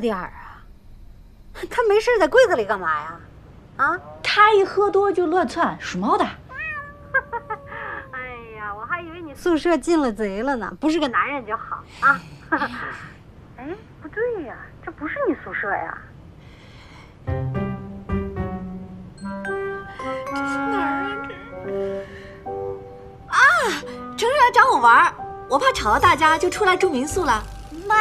点儿啊，他没事在柜子里干嘛呀？啊，他一喝多就乱窜，属猫的。哎呀，我还以为你宿舍进了贼了呢，不是个男人就好啊。哎，不对呀，这不是你宿舍呀？这是哪儿啊？这啊，程程来找我玩，我怕吵到大家，就出来住民宿了。妈。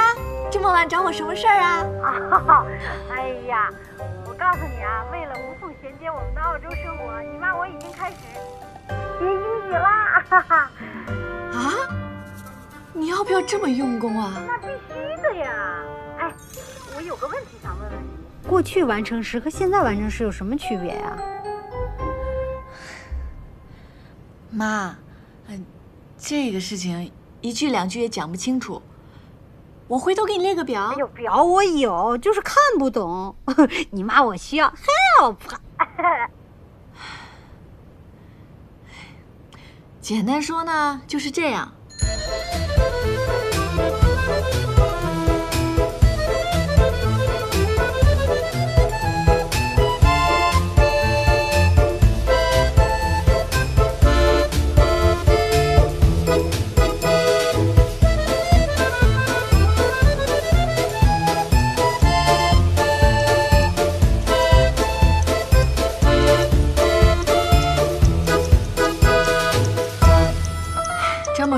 这么晚找我什么事儿啊？哦，哎呀，我告诉你啊，为了无缝衔接我们的澳洲生活，你妈我已经开始学英语啦！哈哈。啊？你要不要这么用功啊？那必须的呀！哎，我有个问题想问问你，过去完成时和现在完成时有什么区别呀？妈，这个事情一句两句也讲不清楚。 我回头给你列个表。有表我有，就是看不懂。你妈我需要 help。简单说呢，就是这样。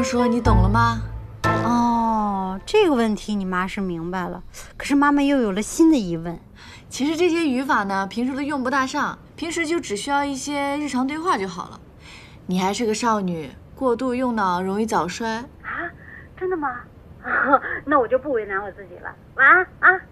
说你懂了吗？哦，这个问题你妈是明白了，可是妈妈又有了新的疑问。其实这些语法呢，平时都用不大上，平时就只需要一些日常对话就好了。你还是个少女，过度用脑容易早衰啊！真的吗？那我就不为难我自己了。晚安啊！